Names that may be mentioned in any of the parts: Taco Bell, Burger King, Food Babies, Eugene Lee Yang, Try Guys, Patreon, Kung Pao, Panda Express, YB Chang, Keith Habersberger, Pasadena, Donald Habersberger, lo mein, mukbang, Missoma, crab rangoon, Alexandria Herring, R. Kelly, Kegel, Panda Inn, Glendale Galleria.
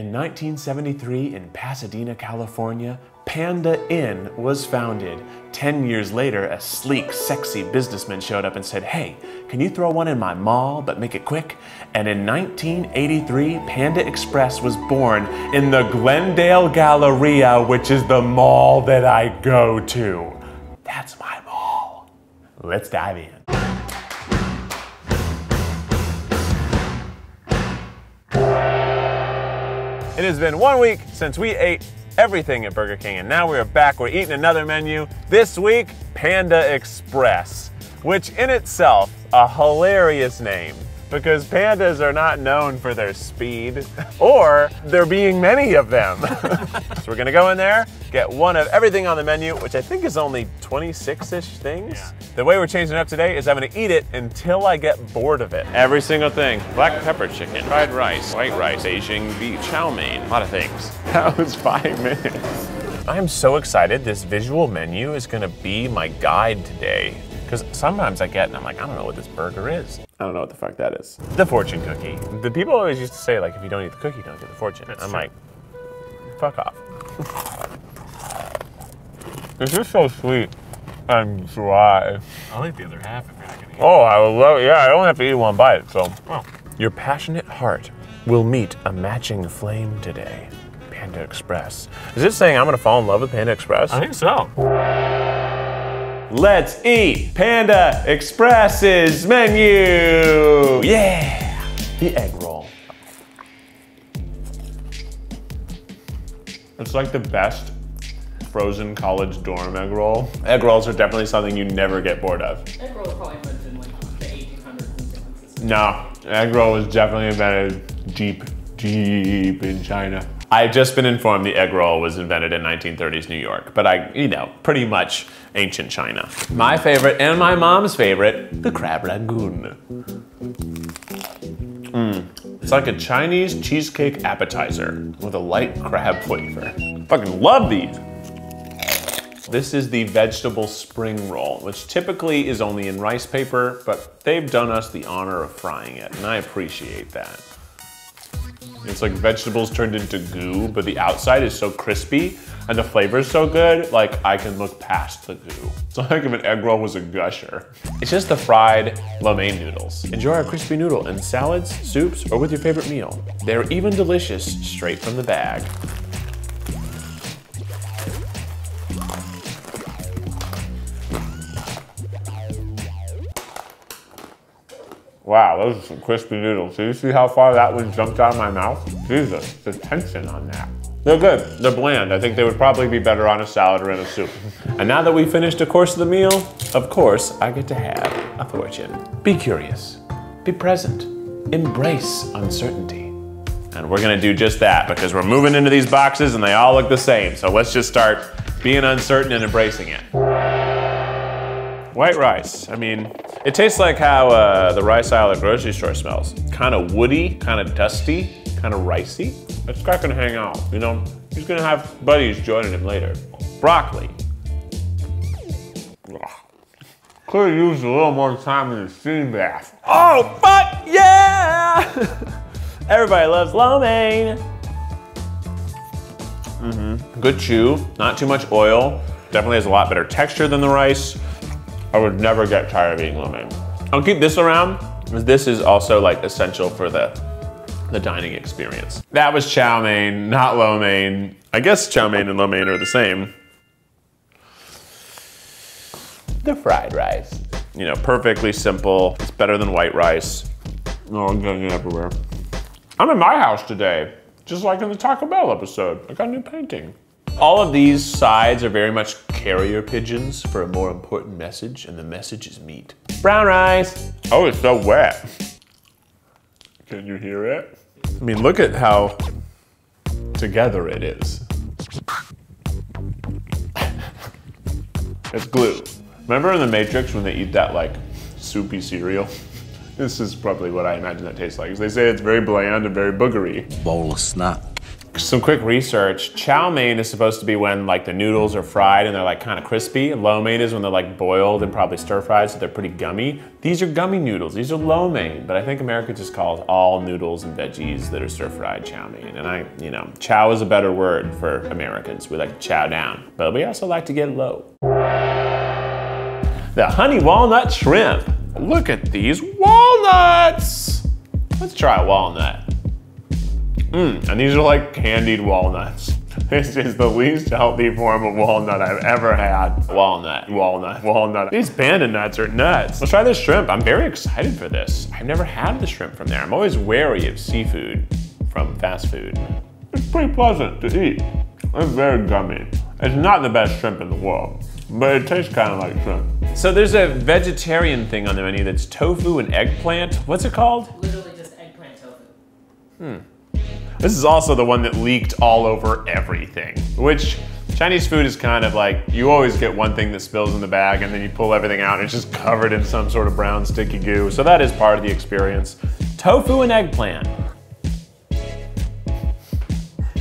In 1973 in Pasadena, California, Panda Inn was founded. 10 years later, a sleek, sexy businessman showed up and said, "Hey, can you throw one in my mall, but make it quick?" And in 1983, Panda Express was born in the Glendale Galleria, which is the mall that I go to. That's my mall. Let's dive in. It has been 1 week since we ate everything at Burger King, and now we are back. We're eating another menu. This week, Panda Express, which in itself, a hilarious name, because pandas are not known for their speed, or there being many of them. So we're gonna go in there, get one of everything on the menu, which I think is only 26-ish things. Yeah. The way we're changing it up today is I'm gonna eat it until I get bored of it. Every single thing. Black pepper chicken, fried rice, white rice, Asian beef, chow mein, a lot of things. That was 5 minutes. I'm so excited. This visual menu is gonna be my guide today. Because sometimes I get and I'm like, I don't know what this burger is. I don't know what the fuck that is. The fortune cookie. The people always used to say, like, if you don't eat the cookie, don't get the fortune. That's I'm true. Like, fuck off. This is so sweet and dry. I'll eat the other half if you're not gonna eat it. Oh, I would love it. Yeah, I only have to eat one bite, so. Oh. Your passionate heart will meet a matching flame today. Panda Express. Is this saying I'm gonna fall in love with Panda Express? I think so. Let's eat Panda Express's menu. Yeah, the egg roll. It's like the best frozen college dorm egg roll. Egg rolls are definitely something you never get bored of. Egg roll probably invented in like the 1800s. No, egg roll was definitely invented deep in China. I've just been informed the egg roll was invented in 1930s New York, but I, you know, pretty much ancient China. My favorite and my mom's favorite, the crab rangoon. It's like a Chinese cheesecake appetizer with a light crab flavor. Fucking love these. This is the vegetable spring roll, which typically is only in rice paper, but they've done us the honor of frying it, and I appreciate that. It's like vegetables turned into goo, but the outside is so crispy and the flavor's so good, like I can look past the goo. It's like if an egg roll was a gusher. It's just the fried lo mein noodles. Enjoy our crispy noodle in salads, soups, or with your favorite meal. They're even delicious straight from the bag. Wow, those are some crispy noodles. Do you see how far that one jumped out of my mouth? Jesus, the tension on that. They're good, they're bland. I think they would probably be better on a salad or in a soup. And now that we've finished a course of the meal, of course, I get to have a fortune. Be curious, be present, embrace uncertainty. And we're gonna do just that because we're moving into these boxes and they all look the same. So let's just start being uncertain and embracing it. White rice, I mean, it tastes like how the rice aisle at the grocery store smells. Kind of woody, kind of dusty, kind of ricey. It's not gonna hang out, you know? He's gonna have buddies joining him later. Broccoli. Ugh. Could've used a little more time in the steam bath. Oh, fuck yeah! Everybody loves lo mein. Good chew, not too much oil. Definitely has a lot better texture than the rice. I would never get tired of eating lo mein. I'll keep this around, because this is also like essential for the dining experience. That was chow mein, not lo mein. I guess chow mein and lo mein are the same. The fried rice. You know, perfectly simple. It's better than white rice. Oh, I'm getting it everywhere. I'm in my house today, just like in the Taco Bell episode. I got a new painting. All of these sides are very much carrier pigeons for a more important message, and the message is meat. Brown rice. Oh, it's so wet. Can you hear it? I mean, look at how together it is. It's glue. Remember in The Matrix when they eat that like soupy cereal? This is probably what I imagine that tastes like. They say it's very bland and very boogery. Bowl of snot. Some quick research. Chow mein is supposed to be when like the noodles are fried and they're like kind of crispy. Lo mein is when they're like boiled and probably stir fried, so they're pretty gummy. These are gummy noodles, these are lo mein, but I think America just calls all noodles and veggies that are stir fried chow mein. And I, you know, chow is a better word for Americans. We like to chow down, but we also like to get low. The honey walnut shrimp. Look at these walnuts. Let's try a walnut. And these are like candied walnuts. This is the least healthy form of walnut I've ever had. Walnut, walnut, walnut. These panda nuts are nuts. Let's try this shrimp. I'm very excited for this. I've never had the shrimp from there. I'm always wary of seafood from fast food. It's pretty pleasant to eat. It's very gummy. It's not the best shrimp in the world, but it tastes kind of like shrimp. So there's a vegetarian thing on the menu that's tofu and eggplant. What's it called? Literally just eggplant tofu. This is also the one that leaked all over everything, which Chinese food is kind of like, you always get one thing that spills in the bag and then you pull everything out and it's just covered in some sort of brown sticky goo. So that is part of the experience. Tofu and eggplant.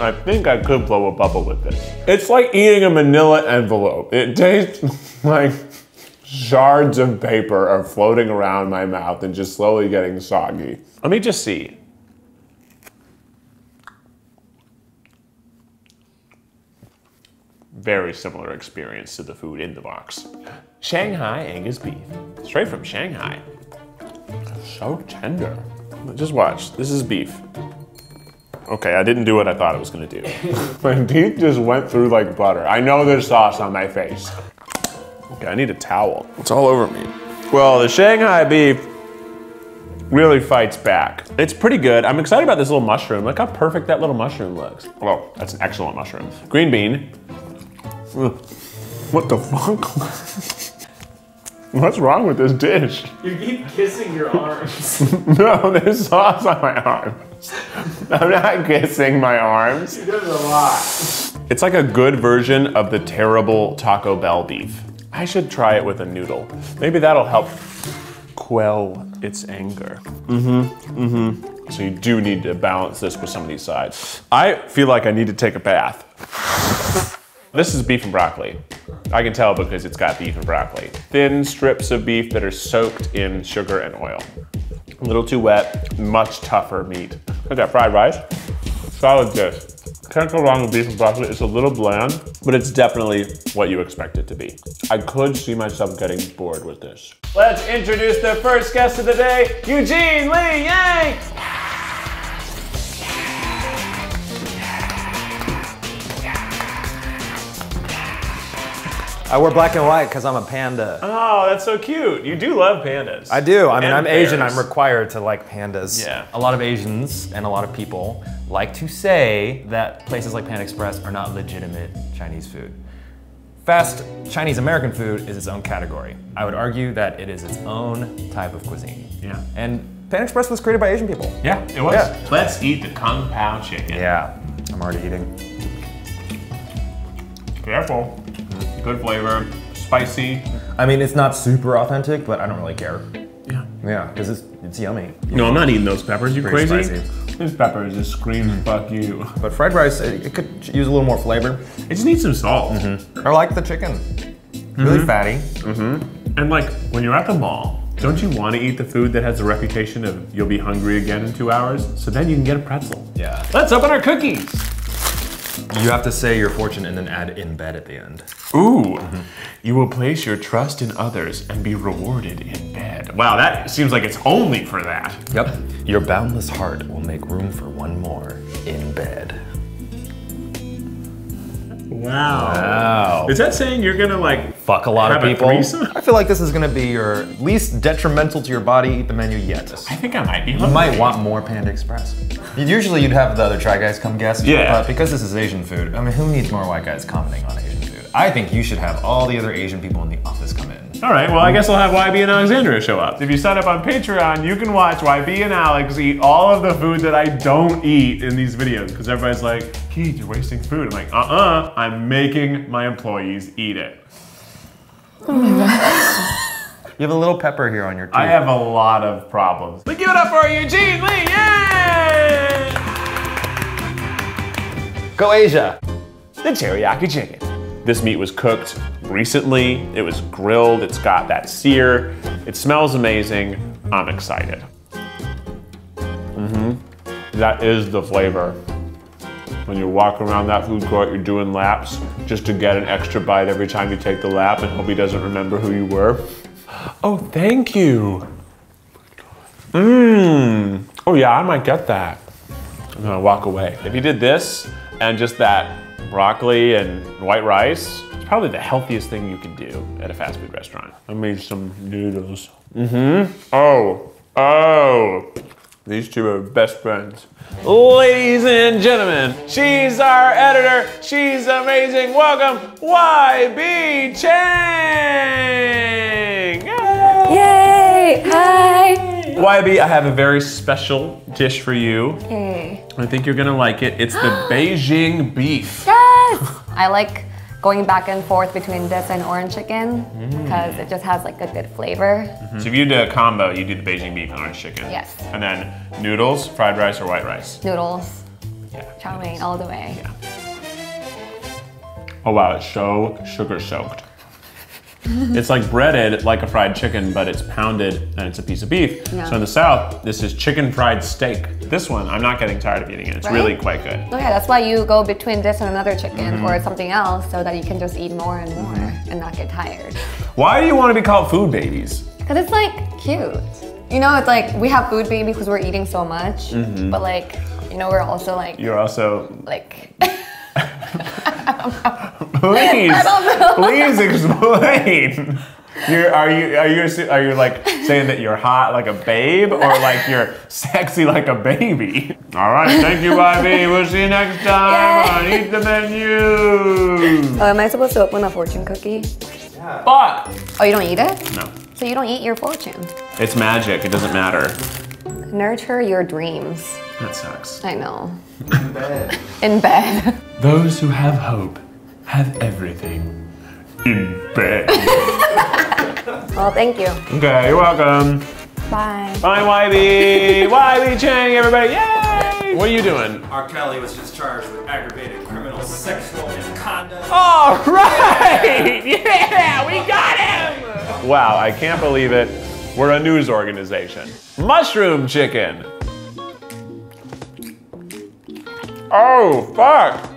I think I could blow a bubble with this. It's like eating a manila envelope. It tastes like shards of paper are floating around my mouth and just slowly getting soggy. Let me just see. Very similar experience to the food in the box. Shanghai Angus beef, straight from Shanghai. It's so tender. Just watch, this is beef. Okay, I didn't do what I thought I was gonna do. My teeth just went through like butter. I know there's sauce on my face. Okay, I need a towel. It's all over me. Well, the Shanghai beef really fights back. It's pretty good. I'm excited about this little mushroom. Look how perfect that little mushroom looks. Oh, that's an excellent mushroom. Green bean. What the fuck? What's wrong with this dish? You keep kissing your arms. No, there's sauce on my arms. I'm not kissing my arms. There's a lot. It's like a good version of the terrible Taco Bell beef. I should try it with a noodle. Maybe that'll help quell its anger. So you do need to balance this with some of these sides. I feel like I need to take a bath. This is beef and broccoli. I can tell because it's got beef and broccoli. Thin strips of beef that are soaked in sugar and oil. A little too wet, much tougher meat. Look at that fried rice. Solid dish. Can't go wrong with beef and broccoli. It's a little bland, but it's definitely what you expect it to be. I could see myself getting bored with this. Let's introduce the first guest of the day, Eugene Lee Yang. I wear black and white because I'm a panda. Oh, that's so cute. You do love pandas. I do. I mean, I'm Asian. I'm required to like pandas. Yeah. A lot of Asians and a lot of people like to say that places like Panda Express are not legitimate Chinese food. Fast Chinese American food is its own category. I would argue that it is its own type of cuisine. Yeah. And Panda Express was created by Asian people. Yeah, it was. Yeah. Let's eat the Kung Pao chicken. Yeah, I'm already eating. Careful. Good flavor, spicy. I mean, it's not super authentic, but I don't really care. Yeah. Yeah, because it's yummy. No, I'm not eating those peppers, you crazy? Spicy. These peppers just scream, fuck you. But fried rice, it could use a little more flavor. It just needs some salt. I like the chicken. Really fatty. And like, when you're at the mall, don't you want to eat the food that has the reputation of you'll be hungry again in 2 hours? So then you can get a pretzel. Yeah. Let's open our cookies. You have to say your fortune and then add in bed at the end. Ooh, you will place your trust in others and be rewarded in bed. Wow, that seems like it's only for that. Yep, your boundless heart will make room for one more in bed. Wow. Is that saying you're gonna like fuck a lot of people? I feel like this is gonna be your least detrimental to your body eat the menu yet. I think I might be hungry. You might want more Panda Express. Usually you'd have the other Try Guys come guest. Yeah. But because this is Asian food, I mean, who needs more white guys commenting on Asian food? I think you should have all the other Asian people in the office come in. All right, well, I guess I'll have YB and Alexandria show up. If you sign up on Patreon, you can watch YB and Alex eat all of the food that I don't eat in these videos, because everybody's like, Keith, you're wasting food. I'm like, uh-uh, I'm making my employees eat it. Oh my God. You have a little pepper here on your teeth. I have a lot of problems. But give it up for Eugene Lee, yay! Go Asia! The teriyaki chicken. This meat was cooked recently. It was grilled. It's got that sear. It smells amazing. I'm excited. That is the flavor. When you walk around that food court, you're doing laps just to get an extra bite every time you take the lap and hope he doesn't remember who you were. Oh, thank you. Mmm. Oh yeah, I might get that. I'm gonna walk away. If you did this and just that broccoli and white rice, it's probably the healthiest thing you can do at a fast food restaurant. I made some noodles. Oh. These two are best friends. Ladies and gentlemen, she's our editor. She's amazing. Welcome, YB Chang. Yay! Hi. YB, I have a very special dish for you. Okay. I think you're gonna like it. It's the Beijing beef. Yes. I like going back and forth between this and orange chicken because it just has like a good flavor. So if you do a combo, you do the Beijing beef and orange chicken. Yes. And then noodles, fried rice, or white rice? Noodles. Yeah. Chow mein all the way. Yeah. Oh wow, it's so sugar soaked. It's like breaded like a fried chicken, but it's pounded and it's a piece of beef. Yeah. So in the South, this is chicken fried steak. This one, I'm not getting tired of eating it. It's really quite good. Oh yeah, that's why you go between this and another chicken or something else so that you can just eat more and more and not get tired. Why do you want to be called food babies? Because it's like cute. You know, it's like we have food baby because we're eating so much, but like, you know, we're also like... You're also... Like... Please, please explain. Are you like saying that you're hot like a babe, or like you're sexy like a baby? All right, thank you, YB. We'll see you next time on Eat the Menu. Oh, am I supposed to open a fortune cookie? Yeah. But oh, you don't eat it? No. So you don't eat your fortune? It's magic. It doesn't matter. Nurture your dreams. That sucks. I know. In bed. In bed. Those who have hope have everything in bed. Well, thank you. Okay, you're welcome. Bye. Bye, YB. YB Chang, everybody. Yay! What are you doing? R. Kelly was just charged with aggravated criminal sexual misconduct. All right! Yeah, we got him! Wow, I can't believe it. We're a news organization. Mushroom chicken. Oh, fuck.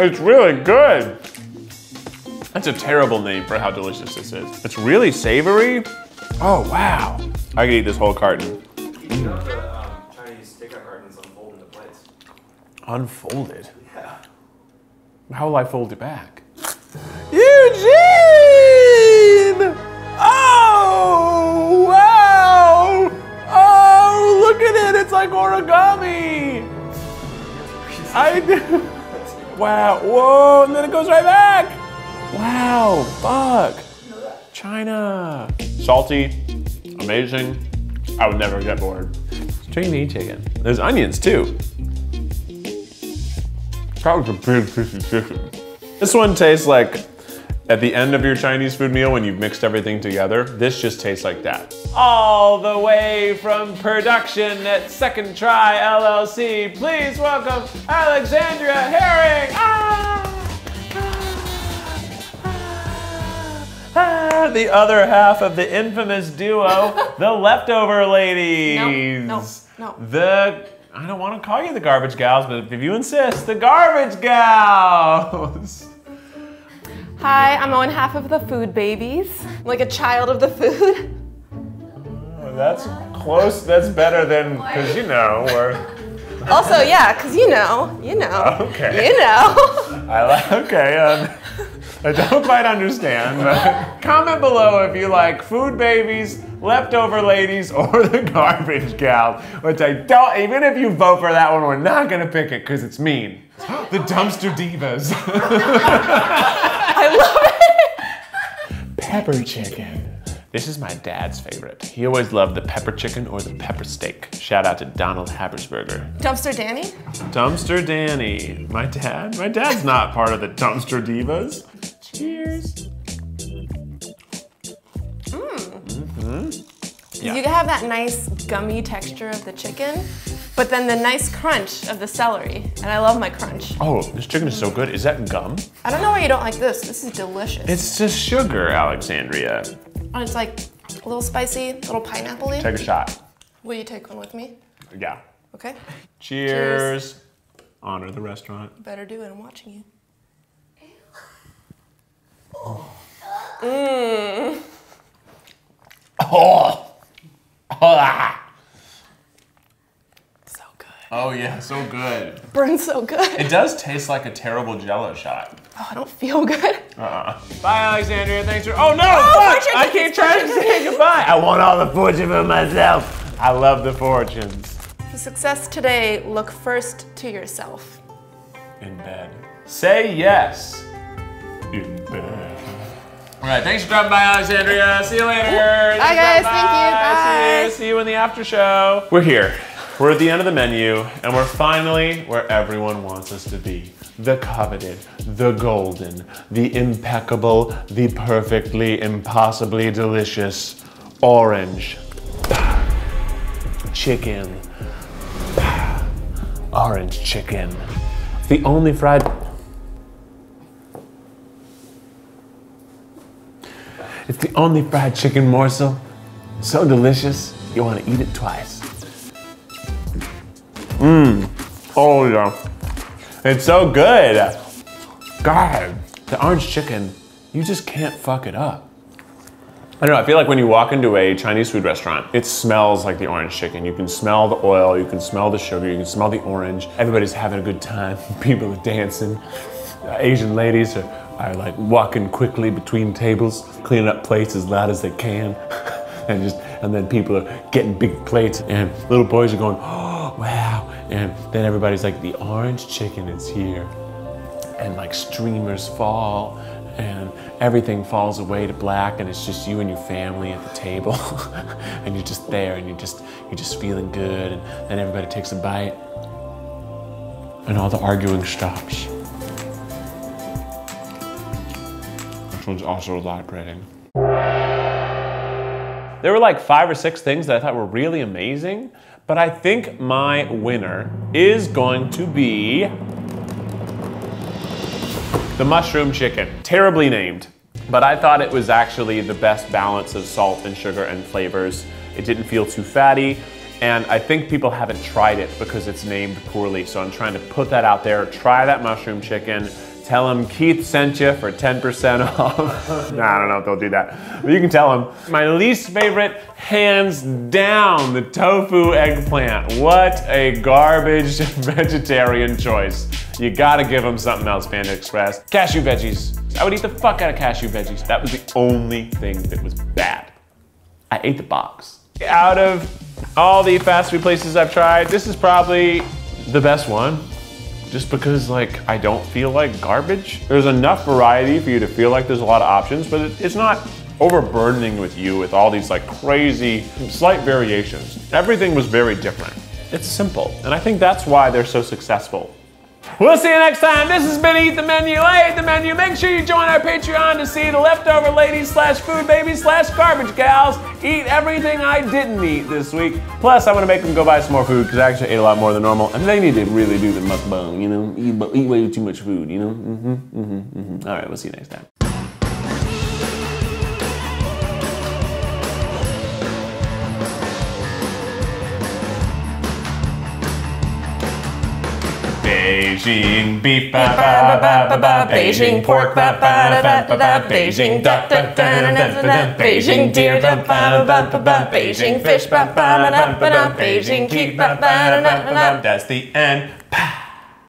It's really good. That's a terrible name for how delicious this is. It's really savory. Oh, wow. I could eat this whole carton. You know the Chinese takeout cartons unfold into plates. Unfolded? Yeah. How will I fold it back? Eugene! Oh, wow! Oh, look at it, it's like origami. I do. Wow, whoa, and then it goes right back. Wow, fuck. China. Salty, amazing. I would never get bored. It's Chinese chicken. There's onions too. That was a big piece of chicken. This one tastes like at the end of your Chinese food meal when you've mixed everything together. This just tastes like that. All the way from production at Second Try LLC, please welcome Alexandria Herring. The other half of the infamous duo, the Leftover Ladies. No. I don't want to call you the Garbage Gals, but if you insist, the Garbage Gals. Hi, I'm one half of the Food Babies. I'm like a child of the food. Oh, that's close, that's better than, because you know, we're... Also, yeah, because you know. Okay. You know. I don't quite understand, but comment below if you like Food Babies, Leftover Ladies, or the Garbage Gal, which I don't, even if you vote for that one, we're not gonna pick it, because it's mean. The Dumpster Divas. I love it! Pepper chicken. This is my dad's favorite. He always loved the pepper chicken or the pepper steak. Shout out to Donald Habersberger. Dumpster Danny? Dumpster Danny. My dad? My dad's not part of the Dumpster Divas. Cheers. Mmm. Mm-hmm. Yeah. You have that nice gummy texture of the chicken, but then the nice crunch of the celery. And I love my crunch. Oh, this chicken is so good. Is that gum? I don't know why you don't like this. This is delicious. It's just sugar, Alexandria. And it's like a little spicy, a little pineapple-y. Take a shot. Will you take one with me? Yeah. Okay. Cheers. Cheers. Honor the restaurant. Better do it, I'm watching you. Oh. Mmm. Oh. Oh. So good. Oh yeah, so good. Burns so good. It does taste like a terrible Jello shot. Oh, I don't feel good. Bye, Alexandria. Thanks for. Oh no! Oh, fuck! I can't try to say goodbye. I want all the fortune for myself. I love the fortunes. For success today, look first to yourself. In bed. Say yes. In bed. All right, thanks for dropping by, Alexandria. See you later. Bye, guys. Thank you. Bye. See you in the after show. We're here. We're at the end of the menu, and we're finally where everyone wants us to be. The coveted, the golden, the impeccable, the perfectly, impossibly delicious orange chicken. Orange chicken. The only fried... It's the only fried chicken morsel, so delicious, you want to eat it twice. Mmm, oh yeah, it's so good. God, the orange chicken, you just can't fuck it up. I don't know, I feel like when you walk into a Chinese food restaurant, it smells like the orange chicken. You can smell the oil, you can smell the sugar, you can smell the orange. Everybody's having a good time, people are dancing. Asian ladies are like walking quickly between tables, cleaning up plates as loud as they can, and then people are getting big plates, and little boys are going, oh, wow, and then everybody's like, the orange chicken is here, and like streamers fall, and everything falls away to black, and it's just you and your family at the table, and you're just there, and you're just feeling good, and then everybody takes a bite, and all the arguing stops. This one's also elaborating. There were like 5 or 6 things that I thought were really amazing, but I think my winner is going to be the mushroom chicken. Terribly named, but I thought it was actually the best balance of salt and sugar and flavors. It didn't feel too fatty, and I think people haven't tried it because it's named poorly, so I'm trying to put that out there. Try that mushroom chicken. Tell them Keith sent you for 10% off. Nah, I don't know if they'll do that. But you can tell them. My least favorite, hands down, the tofu eggplant. What a garbage vegetarian choice. You gotta give them something else, Panda Express. Cashew veggies. I would eat the fuck out of cashew veggies. That was the only thing that was bad. I ate the box. Out of all the fast food places I've tried, this is probably the best one. Just because, like, I don't feel like garbage. There's enough variety for you to feel like there's a lot of options, but it's not overburdening with you with all these like crazy, slight variations. Everything was very different. It's simple, and I think that's why they're so successful. We'll see you next time. This has been Eat the Menu. I ate the menu. Make sure you join our Patreon to see the leftover ladies /food babies/garbage gals eat everything I didn't eat this week. Plus, I'm gonna make them go buy some more food because I actually ate a lot more than normal, and they need to really do the mukbang, you know? Eat way too much food, you know? All right, we'll see you next time. Beijing beef, ba ba ba ba ba. Beijing pork, ba ba ba ba ba. Beijing duck, ba ba ba ba. Beijing deer, ba ba ba ba. Beijing fish, ba ba ba ba. Beijing geek, ba ba ba ba. That's the end.